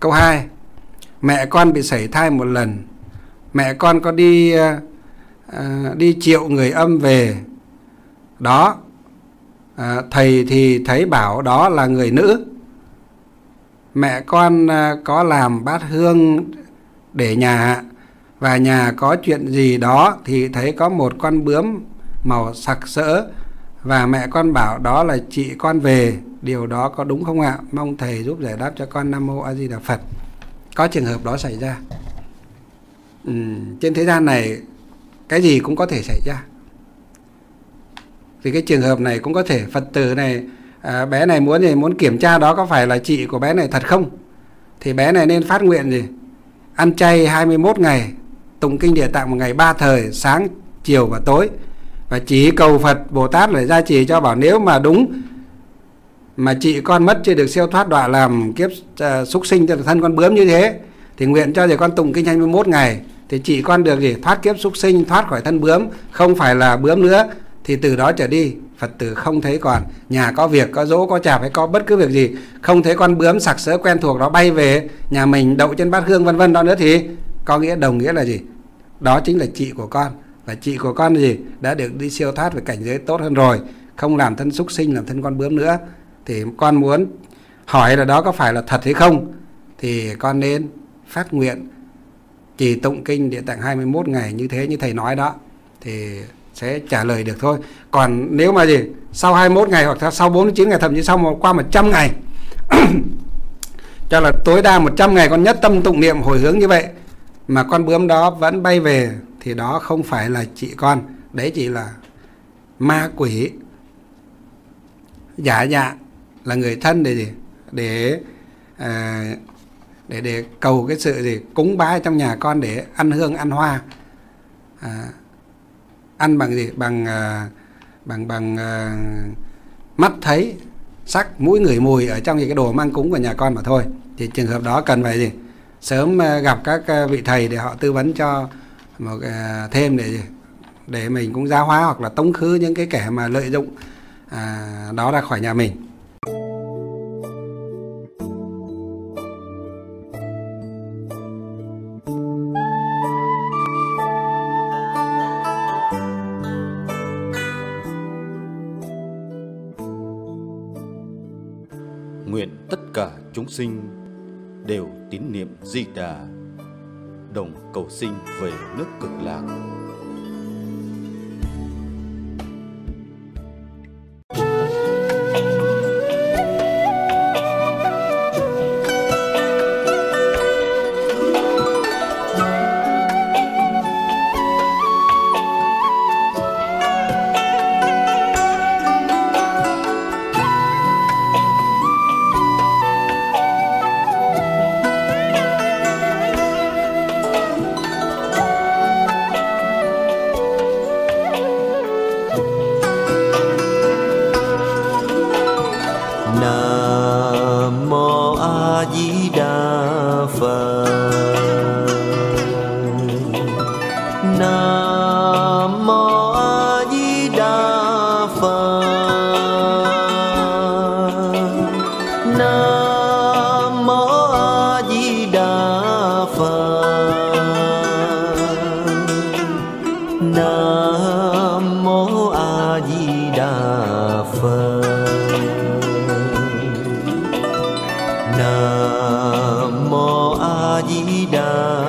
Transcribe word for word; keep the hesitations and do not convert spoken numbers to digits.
Câu hai. Mẹ con bị sảy thai một lần. Mẹ con có đi à, đi triệu người âm về đó. à, Thầy thì thấy bảo đó là người nữ. Mẹ con à, có làm bát hương để nhà, và nhà có chuyện gì đó thì thấy có một con bướm màu sặc sỡ, và mẹ con bảo đó là chị con về. Điều đó có đúng không ạ? Mong thầy giúp giải đáp cho con. Nam Mô A Di Đà Phật. Có trường hợp đó xảy ra. ừ, Trên thế gian này cái gì cũng có thể xảy ra. Thì cái trường hợp này cũng có thể Phật tử này, à, bé này muốn gì muốn kiểm tra đó có phải là chị của bé này thật không, thì bé này nên phát nguyện gì? Ăn chay hai mươi mốt ngày, tụng kinh Địa Tạng một ngày ba thời, sáng, chiều và tối, và chỉ cầu Phật Bồ Tát để gia trì cho, bảo nếu mà đúng mà chị con mất chưa được siêu thoát đọa làm kiếp uh, súc sinh cho thân con bướm như thế, thì nguyện cho thì con tụng kinh hai mươi mốt ngày, thì chị con được gì? Thoát kiếp súc sinh, thoát khỏi thân bướm, không phải là bướm nữa. Thì từ đó trở đi Phật tử không thấy còn nhà có việc, có dỗ, có chạp hay có bất cứ việc gì, không thấy con bướm sặc sỡ quen thuộc đó bay về nhà mình đậu trên bát hương vân vân đó nữa, thì có nghĩa đồng nghĩa là gì? Đó chính là chị của con. Và chị của con gì? Đã được đi siêu thoát về cảnh giới tốt hơn rồi, không làm thân súc sinh, làm thân con bướm nữa. Thì con muốn hỏi là đó có phải là thật hay không, thì con nên phát nguyện chỉ tụng kinh Địa Tạng hai mươi mốt ngày như thế, như thầy nói đó, thì sẽ trả lời được thôi. Còn nếu mà gì sau hai mươi mốt ngày, hoặc sau bốn mươi chín ngày, thậm chí sau một, qua một trăm ngày cho là tối đa một trăm ngày, con nhất tâm tụng niệm hồi hướng như vậy mà con bướm đó vẫn bay về, thì đó không phải là chị con, đấy chỉ là ma quỷ giả dạ là người thân để gì? Để à, để để cầu cái sự gì cúng bái trong nhà con, để ăn hương ăn hoa, à, ăn bằng gì? Bằng à, bằng bằng à, mắt thấy sắc, mũi ngửi mùi ở trong những cái đồ mang cúng của nhà con mà thôi. Thì trường hợp đó cần phải gì? Sớm à, gặp các à, vị thầy để họ tư vấn cho một à, thêm để gì? Để mình cũng giáo hóa hoặc là tống khứ những cái kẻ mà lợi dụng à, đó ra khỏi nhà mình. Nguyện tất cả chúng sinh đều tín niệm Di Đà, đồng cầu sinh về nước Cực Lạc. Nam Mô A Di Đà